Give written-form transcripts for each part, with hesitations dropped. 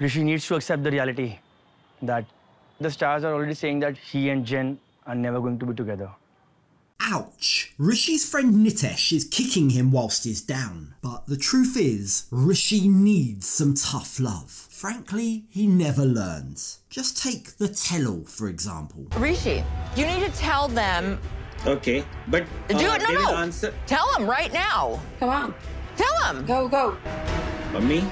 Rishi needs to accept the reality that the stars are already saying that he and Jen are never going to be together. Ouch! Rishi's friend Nitesh is kicking him whilst he's down. But the truth is, Rishi needs some tough love. Frankly, he never learns. Just take the Tell All, for example. Rishi, you need to tell them... Okay, but... Do it, no, answer... Tell them right now. Come on. Tell them. Go, go. Mummy?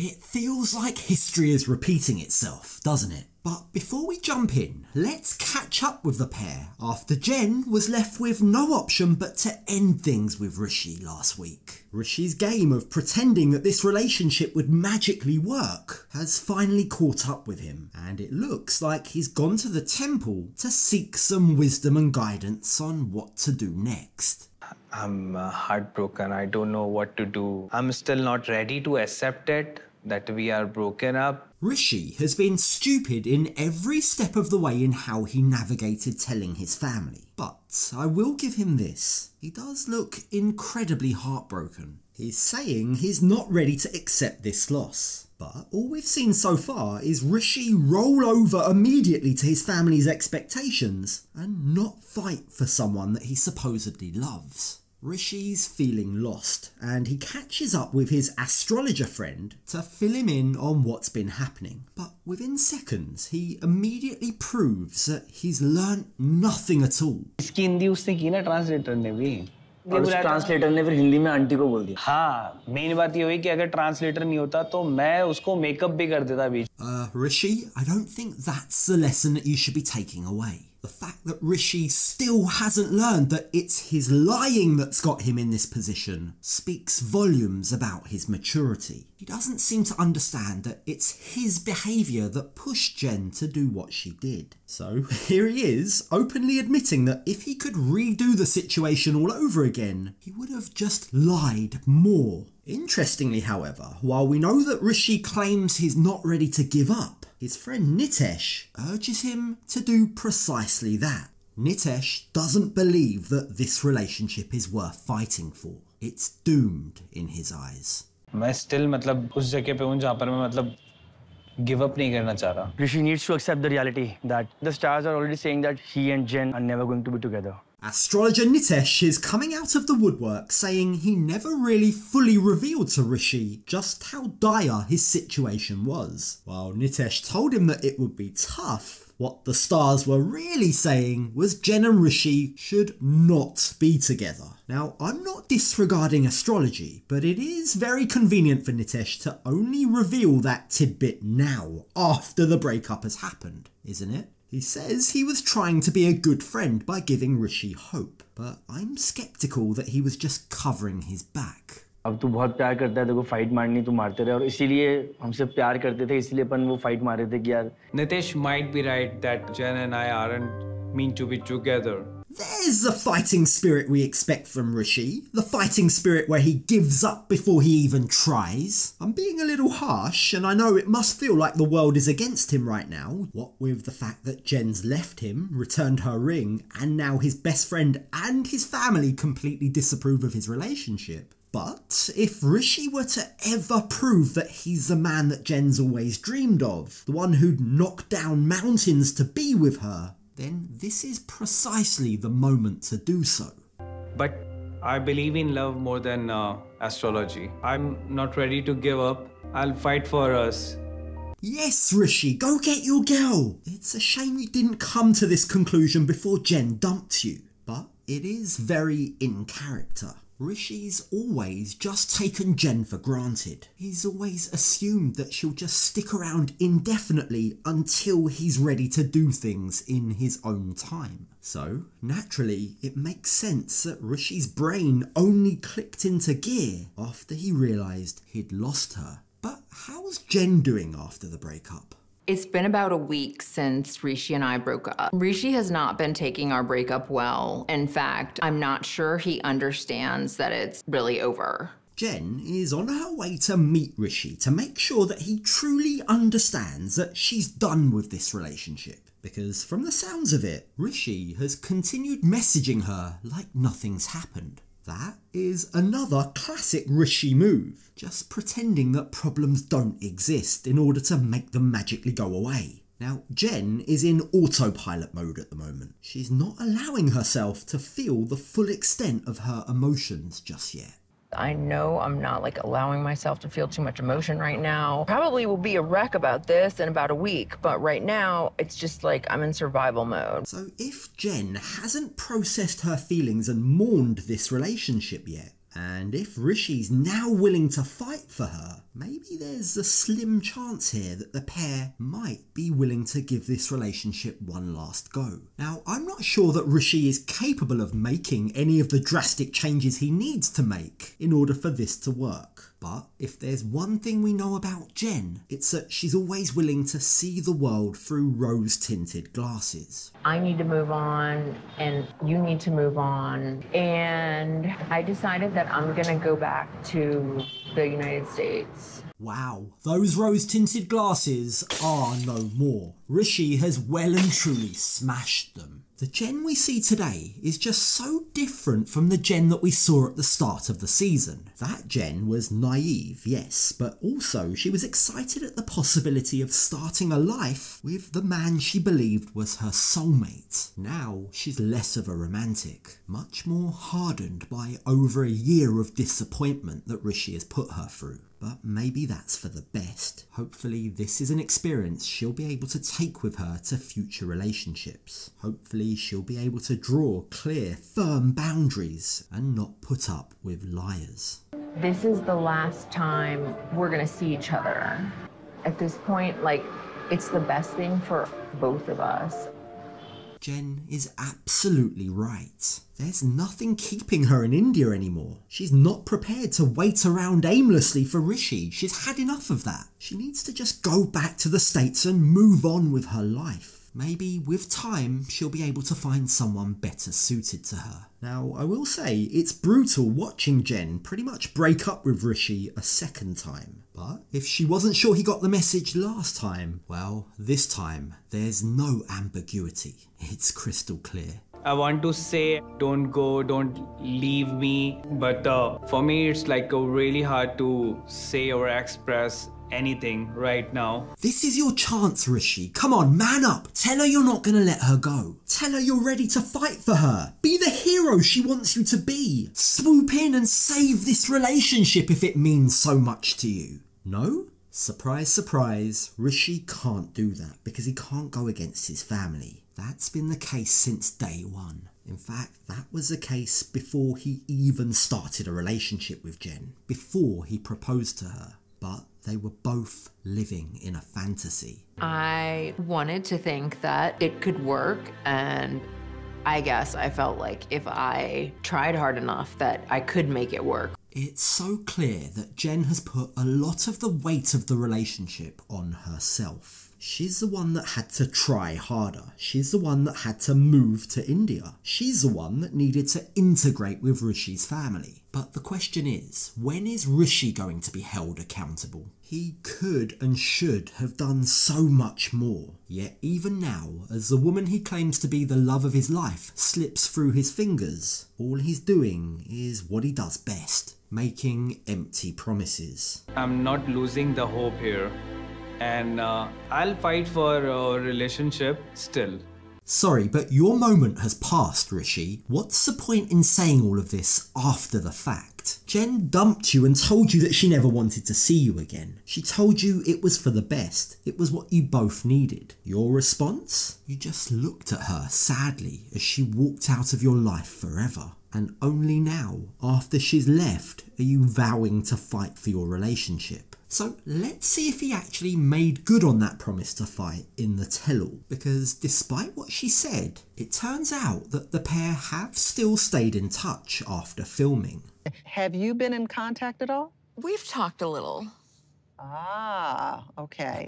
It feels like history is repeating itself, doesn't it? But before we jump in, let's catch up with the pair after Jen was left with no option but to end things with Rishi last week. Rishi's game of pretending that this relationship would magically work has finally caught up with him, and it looks like he's gone to the temple to seek some wisdom and guidance on what to do next. I'm heartbroken. I don't know what to do. I'm still not ready to accept it, that we are broken up. Rishi has been stupid in every step of the way in how he navigated telling his family. But I will give him this. He does look incredibly heartbroken. He's saying he's not ready to accept this loss. But all we've seen so far is Rishi roll over immediately to his family's expectations and not fight for someone that he supposedly loves. Rishi's feeling lost, and he catches up with his astrologer friend to fill him in on what's been happening. But within seconds, he immediately proves that he's learnt nothing at all. इसकी हिंदी उसने की ना translator ने भी, और उस translator ने फिर हिंदी में aunty को बोल दिया। हाँ, main बात ये हुई कि अगर translator नहीं होता तो मैं उसको makeup भी कर देता बीच। Rishi, I don't think that's the lesson that you should be taking away. The fact that Rishi still hasn't learned that it's his lying that's got him in this position speaks volumes about his maturity. He doesn't seem to understand that it's his behaviour that pushed Jen to do what she did. So here he is, openly admitting that if he could redo the situation all over again, he would have just lied more. Interestingly, however, while we know that Rishi claims he's not ready to give up, his friend Nitesh urges him to do precisely that. Nitesh doesn't believe that this relationship is worth fighting for. It's doomed in his eyes. I still, उस जगह पे हूँ जहाँ पर मैं give up नहीं करना चाह रहा. Rishi needs to accept the reality that the stars are already saying that he and Jen are never going to be together. Astrologer Nitesh is coming out of the woodwork saying he never really fully revealed to Rishi just how dire his situation was. While Nitesh told him that it would be tough, what the stars were really saying was Jen and Rishi should not be together. Now, I'm not disregarding astrology, but it is very convenient for Nitesh to only reveal that tidbit now, after the breakup has happened, isn't it? He says he was trying to be a good friend by giving Rishi hope, but I'm skeptical that he was just covering his back. अब तू बहुत प्यार करता है तेरे को fight मारनी तू मारते रहे और इसीलिए हमसे प्यार करते थे इसीलिए अपन वो fight मारे थे कि यार. Nitesh might be right that Jen and I aren't meant to be together. There's the fighting spirit we expect from Rishi. The fighting spirit where he gives up before he even tries. I'm being a little harsh, and I know it must feel like the world is against him right now. What with the fact that Jen's left him, returned her ring, and now his best friend and his family completely disapprove of his relationship. But if Rishi were to ever prove that he's the man that Jen's always dreamed of, the one who'd knocked down mountains to be with her, then this is precisely the moment to do so. But I believe in love more than astrology. I'm not ready to give up. I'll fight for us. Yes, Rishi, go get your girl. It's a shame you didn't come to this conclusion before Jen dumped you. But it is very in character. Rishi's always just taken Jen for granted. He's always assumed that she'll just stick around indefinitely until he's ready to do things in his own time. So, naturally, it makes sense that Rishi's brain only clicked into gear after he realised he'd lost her. But how's Jen doing after the breakup? It's been about a week since Rishi and I broke up. Rishi has not been taking our breakup well. In fact, I'm not sure he understands that it's really over. Jen is on her way to meet Rishi to make sure that he truly understands that she's done with this relationship. Because from the sounds of it, Rishi has continued messaging her like nothing's happened. That is another classic Rishi move, just pretending that problems don't exist in order to make them magically go away. Now, Jen is in autopilot mode at the moment. She's not allowing herself to feel the full extent of her emotions just yet. I know I'm not like allowing myself to feel too much emotion right now. Probably will be a wreck about this in about a week, but right now it's just like I'm in survival mode. So if Jen hasn't processed her feelings and mourned this relationship yet, and if Rishi's now willing to fight for her, maybe there's a slim chance here that the pair might be willing to give this relationship one last go. Now, I'm not sure that Rishi is capable of making any of the drastic changes he needs to make in order for this to work. But if there's one thing we know about Jen, it's that she's always willing to see the world through rose-tinted glasses. I need to move on, and you need to move on. And I decided that I'm gonna go back to the United States. Wow, those rose-tinted glasses are no more. Rishi has well and truly smashed them. The Jen we see today is just so different from the Jen that we saw at the start of the season. That Jen was naive, yes, but also she was excited at the possibility of starting a life with the man she believed was her soulmate. Now she's less of a romantic, much more hardened by over a year of disappointment that Rishi has put her through. But maybe that's for the best. Hopefully this is an experience she'll be able to take with her to future relationships. Hopefully she'll be able to draw clear, firm boundaries and not put up with liars. This is the last time we're gonna see each other. At this point, like, it's the best thing for both of us. Jen is absolutely right. There's nothing keeping her in India anymore. She's not prepared to wait around aimlessly for Rishi. She's had enough of that. She needs to just go back to the States and move on with her life. Maybe with time, she'll be able to find someone better suited to her. Now, I will say, it's brutal watching Jen pretty much break up with Rishi a second time. But if she wasn't sure he got the message last time, well, this time, there's no ambiguity. It's crystal clear. I want to say, don't go, don't leave me. But for me, it's like really hard to say or express anything right now. This is your chance, Rishi. Come on, man up. Tell her you're not gonna let her go. Tell her you're ready to fight for her. Be the hero she wants you to be. Swoop in and save this relationship if it means so much to you. No? Surprise, surprise, Rishi can't do that because he can't go against his family. That's been the case since day one. In fact, that was the case before he even started a relationship with Jen, before he proposed to her. But they were both living in a fantasy. I wanted to think that it could work, and I guess I felt like if I tried hard enough that I could make it work. It's so clear that Jen has put a lot of the weight of the relationship on herself. She's the one that had to try harder. She's the one that had to move to India. She's the one that needed to integrate with Rishi's family. But the question is, when is Rishi going to be held accountable? He could and should have done so much more. Yet even now, as the woman he claims to be the love of his life slips through his fingers, all he's doing is what he does best, making empty promises. I'm not losing the hope here. And I'll fight for a relationship still. Sorry, but your moment has passed, Rishi. What's the point in saying all of this after the fact? Jen dumped you and told you that she never wanted to see you again. She told you it was for the best. It was what you both needed. Your response? You just looked at her sadly as she walked out of your life forever. And only now, after she's left, are you vowing to fight for your relationship. So let's see if he actually made good on that promise to fight in the tell-all, because despite what she said, it turns out that the pair have still stayed in touch after filming. Have you been in contact at all? We've talked a little. Ah, okay.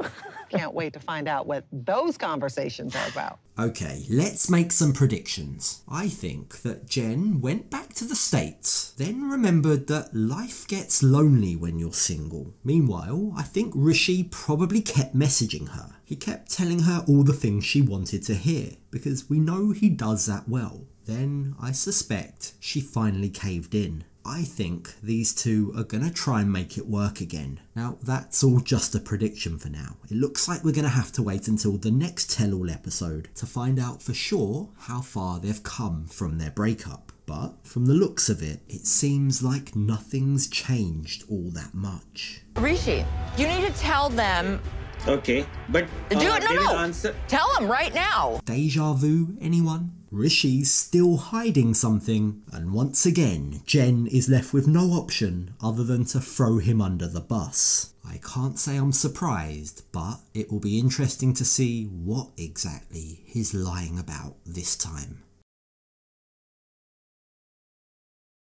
Can't wait to find out what those conversations are about. Okay, let's make some predictions. I think that Jen went back to the States, then remembered that life gets lonely when you're single. Meanwhile, I think Rishi probably kept messaging her. He kept telling her all the things she wanted to hear, because we know he does that well. Then I suspect she finally caved in. I think these two are going to try and make it work again. Now, that's all just a prediction for now. It looks like we're going to have to wait until the next Tell All episode to find out for sure how far they've come from their breakup. But from the looks of it, it seems like nothing's changed all that much. Rishi, you need to tell them. Okay, but... do it, no, answer. Tell them right now. Deja vu, anyone? Rishi's still hiding something, and once again, Jen is left with no option other than to throw him under the bus. I can't say I'm surprised, but it will be interesting to see what exactly he's lying about this time.